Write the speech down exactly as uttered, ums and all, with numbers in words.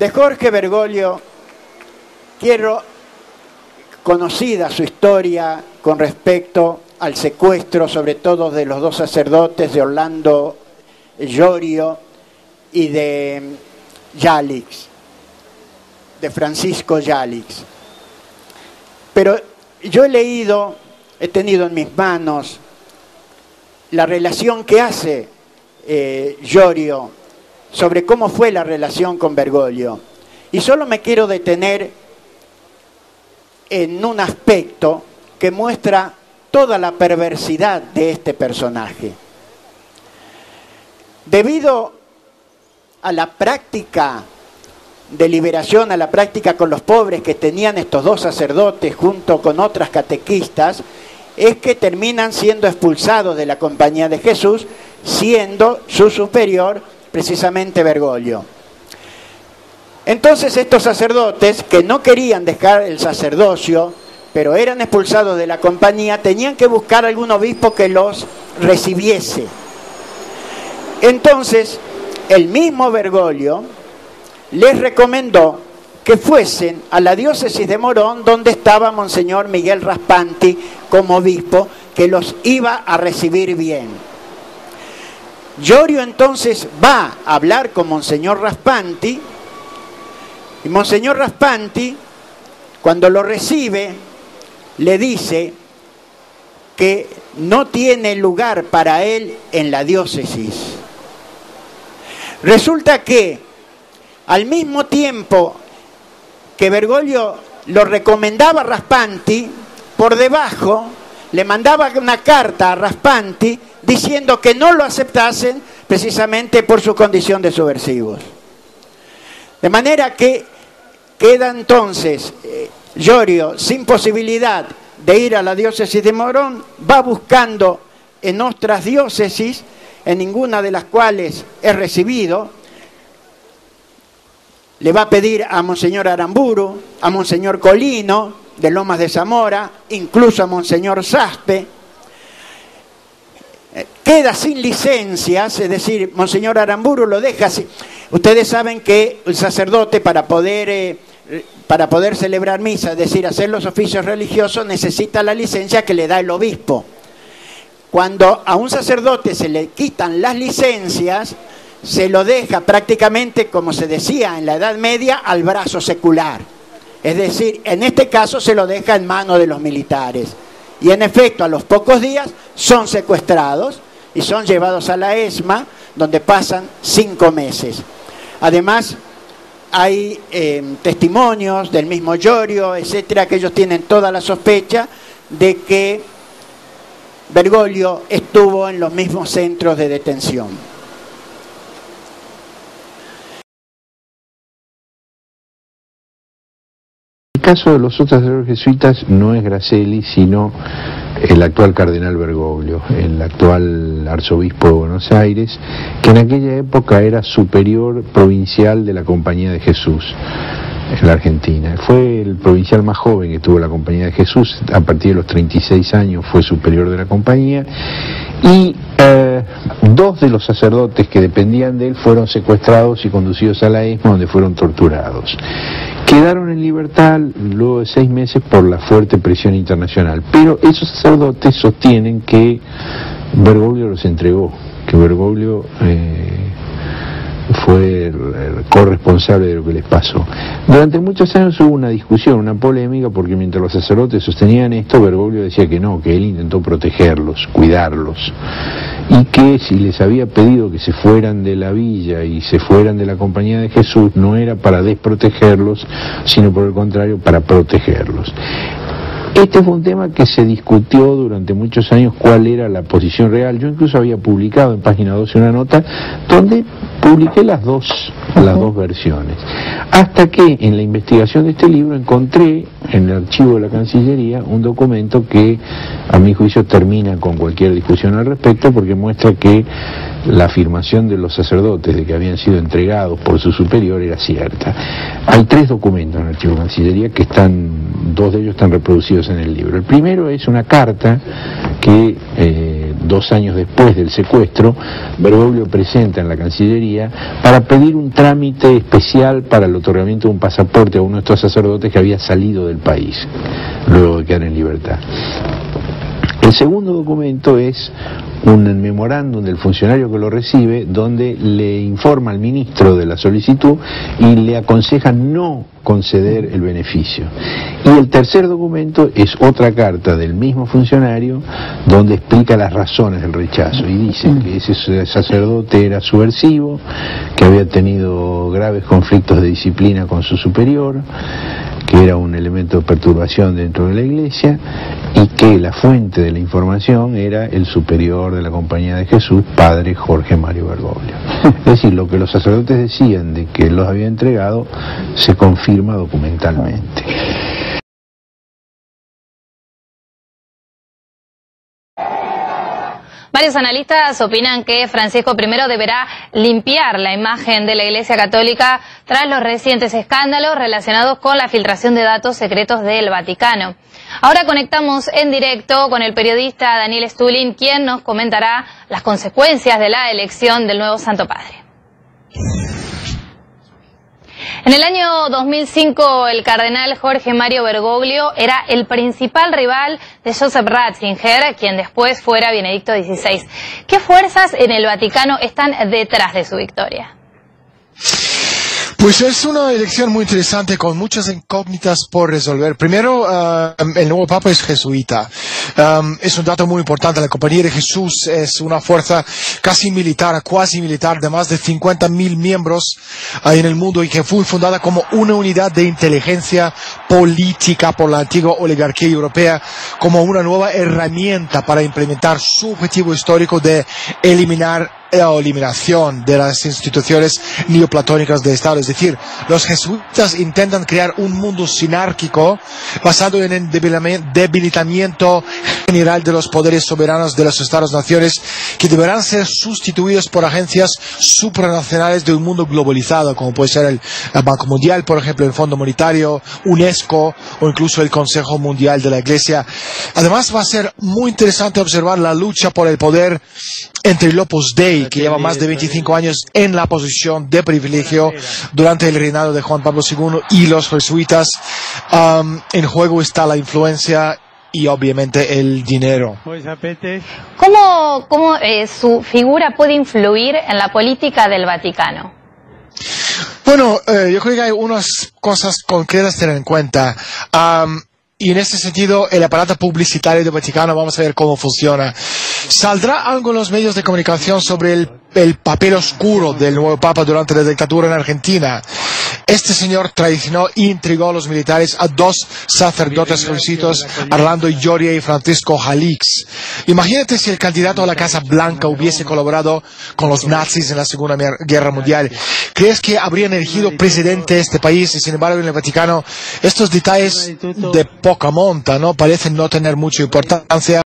De Jorge Bergoglio, quiero conocida su historia con respecto al secuestro, sobre todo de los dos sacerdotes, de Orlando Yorio y de Jalics, de Francisco Jalics. Pero yo he leído, he tenido en mis manos la relación que hace eh, Yorio sobre cómo fue la relación con Bergoglio. Y solo me quiero detener en un aspecto que muestra toda la perversidad de este personaje. Debido a la práctica de liberación, a la práctica con los pobres que tenían estos dos sacerdotes junto con otras catequistas, es que terminan siendo expulsados de la Compañía de Jesús, siendo su superior precisamente Bergoglio. Entonces estos sacerdotes, que no querían dejar el sacerdocio, pero eran expulsados de la Compañía, tenían que buscar algún obispo que los recibiese. Entonces, el mismo Bergoglio les recomendó que fuesen a la diócesis de Morón, donde estaba Monseñor Miguel Raspanti como obispo, que los iba a recibir bien. Yorio entonces va a hablar con Monseñor Raspanti, y Monseñor Raspanti, cuando lo recibe, le dice que no tiene lugar para él en la diócesis. Resulta que, al mismo tiempo que Bergoglio lo recomendaba a Raspanti, por debajo le mandaba una carta a Raspanti diciendo que no lo aceptasen precisamente por su condición de subversivos. De manera que queda entonces eh, Yorio sin posibilidad de ir a la diócesis de Morón, va buscando en otras diócesis, en ninguna de las cuales es recibido. Le va a pedir a Monseñor Aramburu, a Monseñor Colino, de Lomas de Zamora, incluso a Monseñor Saspe. Queda sin licencias, es decir, Monseñor Aramburu lo deja así. Ustedes saben que el sacerdote para poder, eh, para poder celebrar misa, es decir, hacer los oficios religiosos, necesita la licencia que le da el obispo. Cuando a un sacerdote se le quitan las licencias, se lo deja prácticamente, como se decía en la Edad Media, al brazo secular. Es decir, en este caso se lo deja en manos de los militares. Y en efecto, a los pocos días son secuestrados y son llevados a la ESMA, donde pasan cinco meses. Además, hay eh, testimonios del mismo Yorio, etcétera, que ellos tienen toda la sospecha de que Bergoglio estuvo en los mismos centros de detención. El caso de los otros sacerdotes jesuitas no es Gracelli, sino el actual cardenal Bergoglio, el actual arzobispo de Buenos Aires, que en aquella época era superior provincial de la Compañía de Jesús en la Argentina. Fue el provincial más joven que tuvo la Compañía de Jesús, a partir de los treinta y seis años fue superior de la Compañía, y eh, dos de los sacerdotes que dependían de él fueron secuestrados y conducidos a la ESMA, donde fueron torturados. Quedaron en libertad luego de seis meses por la fuerte presión internacional, pero esos sacerdotes sostienen que Bergoglio los entregó, que Bergoglio eh, fue el, el corresponsable de lo que les pasó. Durante muchos años hubo una discusión, una polémica, porque mientras los sacerdotes sostenían esto, Bergoglio decía que no, que él intentó protegerlos, cuidarlos, y que si les había pedido que se fueran de la villa y se fueran de la Compañía de Jesús, no era para desprotegerlos, sino por el contrario, para protegerlos. Este fue un tema que se discutió durante muchos años, cuál era la posición real. Yo incluso había publicado en Página doce una nota donde publiqué las dos, las dos versiones. Hasta que en la investigación de este libro encontré en el archivo de la Cancillería un documento que a mi juicio termina con cualquier discusión al respecto, porque muestra que la afirmación de los sacerdotes de que habían sido entregados por su superior era cierta. Hay tres documentos en el archivo de Cancillería que están, dos de ellos están reproducidos en el libro. El primero es una carta que eh, dos años después del secuestro, Bergoglio presenta en la Cancillería para pedir un trámite especial para el otorgamiento de un pasaporte a uno de estos sacerdotes que había salido del país, luego de quedar en libertad. El segundo documento es un memorándum del funcionario que lo recibe, donde le informa al ministro de la solicitud y le aconseja no conceder el beneficio. Y el tercer documento es otra carta del mismo funcionario donde explica las razones del rechazo y dice que ese sacerdote era subversivo, que había tenido graves conflictos de disciplina con su superior, que era un elemento de perturbación dentro de la iglesia y que la fuente de la información era el superior de la Compañía de Jesús, padre Jorge Mario Bergoglio. Es decir, lo que los sacerdotes decían de que los había entregado se confirma documentalmente. Varios analistas opinan que Francisco primero deberá limpiar la imagen de la Iglesia Católica tras los recientes escándalos relacionados con la filtración de datos secretos del Vaticano. Ahora conectamos en directo con el periodista Daniel Stulin, quien nos comentará las consecuencias de la elección del nuevo Santo Padre. En el año dos mil cinco, el cardenal Jorge Mario Bergoglio era el principal rival de Joseph Ratzinger, quien después fuera Benedicto dieciséis. ¿Qué fuerzas en el Vaticano están detrás de su victoria? Pues es una elección muy interesante con muchas incógnitas por resolver. Primero, uh, el nuevo Papa es jesuita. Um, es un dato muy importante. La Compañía de Jesús es una fuerza casi militar, cuasi militar, de más de cincuenta mil miembros uh, en el mundo, y que fue fundada como una unidad de inteligencia política por la antigua oligarquía europea, como una nueva herramienta para implementar su objetivo histórico de eliminar la eliminación de las instituciones neoplatónicas del Estado. Es decir, los jesuitas intentan crear un mundo sinárquico basado en el debilitamiento general de los poderes soberanos de los Estados-naciones, que deberán ser sustituidos por agencias supranacionales de un mundo globalizado, como puede ser el Banco Mundial, por ejemplo, el Fondo Monetario, UNESCO o incluso el Consejo Mundial de la Iglesia. Además, va a ser muy interesante observar la lucha por el poder entre el Opus Dei, que lleva más de veinticinco años en la posición de privilegio durante el reinado de Juan Pablo segundo, y los jesuitas. Um, en juego está la influencia y obviamente el dinero. ¿Cómo, cómo eh, su figura puede influir en la política del Vaticano? Bueno, eh, yo creo que hay unas cosas concretas a tener en cuenta. Um, Y en ese sentido, el aparato publicitario del Vaticano, vamos a ver cómo funciona. ¿Saldrá algo en los medios de comunicación sobre el, el papel oscuro del nuevo Papa durante la dictadura en Argentina? Este señor traicionó e intrigó a los militares a dos sacerdotes jesuitas, Orlando Yorio y Francisco Jalics. Imagínate si el candidato a la Casa Blanca hubiese colaborado con los nazis en la Segunda Guerra Mundial. ¿Crees que habrían elegido presidente de este país? Y sin embargo, en el Vaticano, estos detalles de poca monta, ¿no?, parecen no tener mucha importancia.